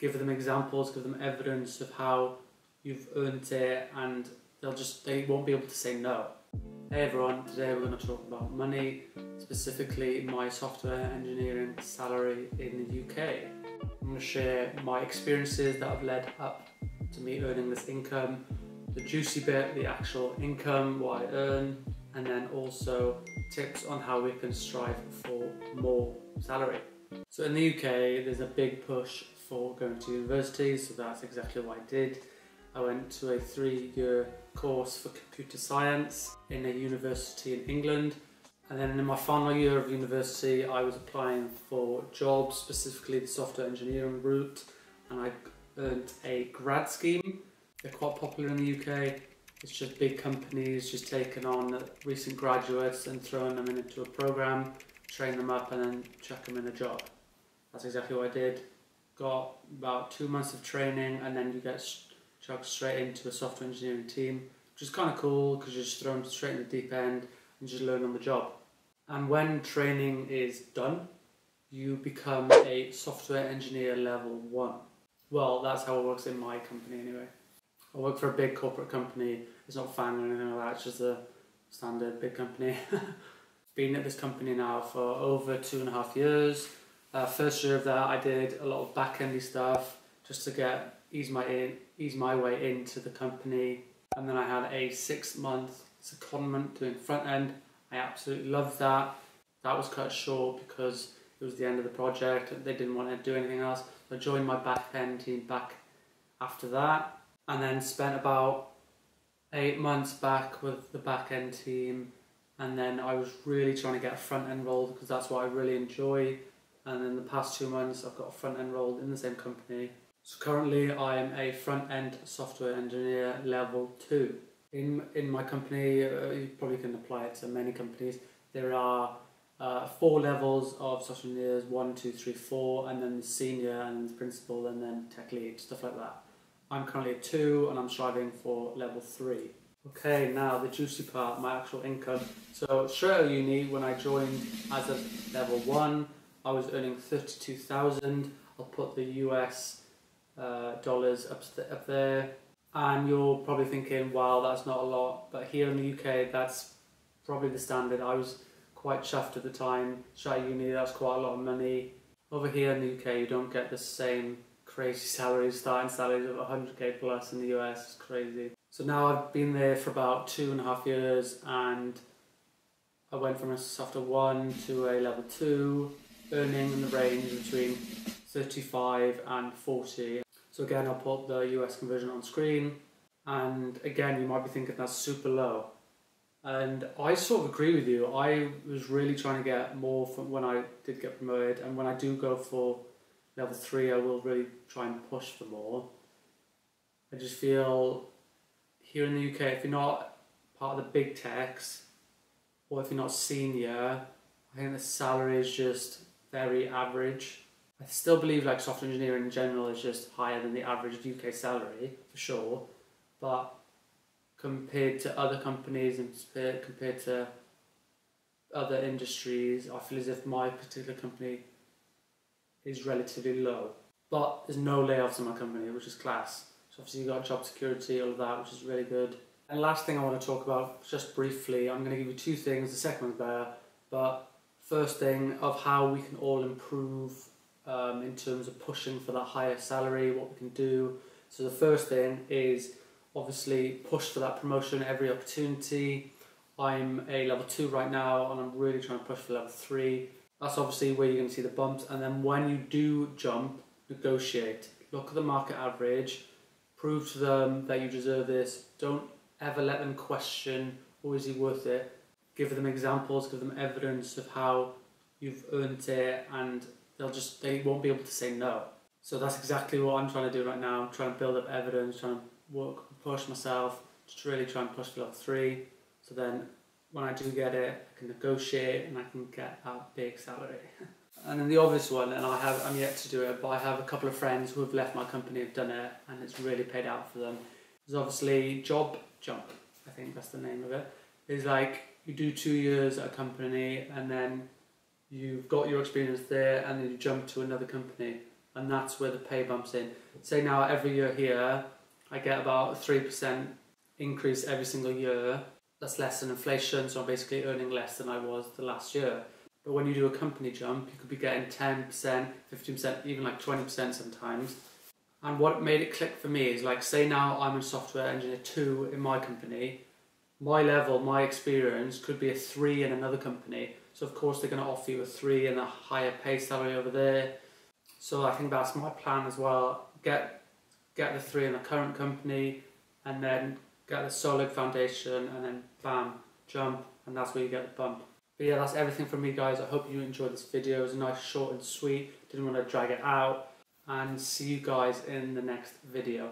give them examples, give them evidence of how you've earned it, and they won't be able to say no. Hey everyone, today we're going to talk about money, specifically my software engineering salary in the UK. I'm going to share my experiences that have led up to me earning this income, the juicy bit, the actual income, what I earn, and then also tips on how we can strive for more salary. So in the UK, there's a big push for going to university, so that's exactly what I did. I went to a 3-year course for computer science in a university in England, and then in my final year of university I was applying for jobs, specifically the software engineering route, and I earned a grad scheme. They're quite popular in the UK. It's just big companies just taking on recent graduates and throwing them into a program, train them up and then chuck them in a job. That's exactly what I did. Got about 2 months of training and then you get chucked straight into a software engineering team, which is kind of cool because you're just thrown straight in the deep end and just learn on the job. And when training is done, you become a software engineer level 1. Well, that's how it works in my company anyway. I work for a big corporate company. It's not FANG or anything like that, it's just a standard big company. Been at this company now for over 2.5 years. First year of that I did a lot of back-endy stuff just to ease my way into the company, and then I had a 6-month secondment doing front end. I absolutely loved that. That was cut short because it was the end of the project and they didn't want to do anything else. So I joined my back end team back after that, and then spent about 8 months back with the back end team, and then I was really trying to get a front end role because that's what I really enjoy. And in the past 2 months I've got a front end role in the same company. So currently I am a front-end software engineer level 2. In my company, you probably can apply it to many companies, there are 4 levels of software engineers, 1, 2, 3, 4, and then the senior and the principal and then tech lead, stuff like that. I'm currently at 2 and I'm striving for level 3. Okay, now the juicy part, my actual income. So straight out of uni, when I joined as a level 1, I was earning 32,000. I'll put the US dollars up there, and you're probably thinking, wow, that's not a lot, but here in the UK that's probably the standard. I was quite chuffed at the time. Straight out of uni, that's quite a lot of money. Over here in the UK you don't get the same crazy salaries, starting salaries of 100k plus in the US, it's crazy. So now I've been there for about 2.5 years, and I went from a software 1 to a level 2, earning in the range between 35 and 40. So again, I'll put the US conversion on screen, and again you might be thinking that's super low, and I sort of agree with you. I was really trying to get more from when I did get promoted, and when I do go for level 3 I will really try and push for more. I just feel here in the UK, if you're not part of the big techs or if you're not senior, I think the salary is just very average. I still believe like software engineering in general is just higher than the average UK salary for sure, but compared to other companies and compared to other industries, I feel as if my particular company is relatively low. But there's no layoffs in my company, which is class. So obviously you've got job security, all of that, which is really good. And last thing I want to talk about just briefly, I'm going to give you 2 things, the second one's better, but first thing of how we can all improve in terms of pushing for that higher salary, what we can do. So the first thing is obviously push for that promotion every opportunity. I'm a level 2 right now and I'm really trying to push for level 3. That's obviously where you're going to see the bumps, and then when you do jump, negotiate. Look at the market average, prove to them that you deserve this. Don't ever let them question, or is he worth it? Give them examples, give them evidence of how you've earned it, and they won't be able to say no. So that's exactly what I'm trying to do right now. I'm trying to build up evidence, trying to push myself, just really try and push for level 3. So then when I do get it, I can negotiate and I can get a big salary. And then the obvious one, and I'm yet to do it, but I have a couple of friends who have left my company, have done it, and it's really paid out for them. There's obviously job jump, I think that's the name of it. It's like you do 2 years at a company and then you've got your experience there and then you jump to another company, and and that's where the pay bumps in. Say now every year here, I get about a 3% increase every single year. That's less than inflation, so I'm basically earning less than I was the last year. But when you do a company jump, you could be getting 10%, 15%, even like 20% sometimes. And what made it click for me is, like, say now I'm a software engineer 2 in my company, my level, my experience could be a 3 in another company. So of course they're going to offer you a 3 and a higher pay salary over there. So I think that's my plan as well. Get the 3 in the current company and then get a solid foundation and then bam, jump, and that's where you get the bump. But yeah, that's everything from me, guys. I hope you enjoyed this video. It was nice, short and sweet. Didn't want to drag it out. And see you guys in the next video.